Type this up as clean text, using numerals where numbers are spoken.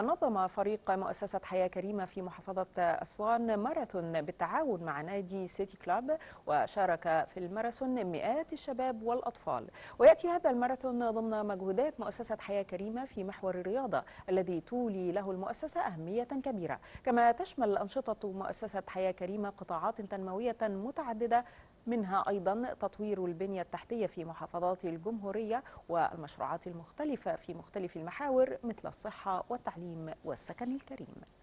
نظم فريق مؤسسة حياة كريمة في محافظة أسوان ماراثون بالتعاون مع نادي سيتي كلاب، وشارك في الماراثون مئات الشباب والأطفال. ويأتي هذا الماراثون ضمن مجهودات مؤسسة حياة كريمة في محور الرياضة الذي تولي له المؤسسة أهمية كبيرة، كما تشمل أنشطة مؤسسة حياة كريمة قطاعات تنموية متعددة، منها أيضا تطوير البنية التحتية في محافظات الجمهورية والمشروعات المختلفة في مختلف المحاور مثل الصحة والتعليم والسكن الكريم.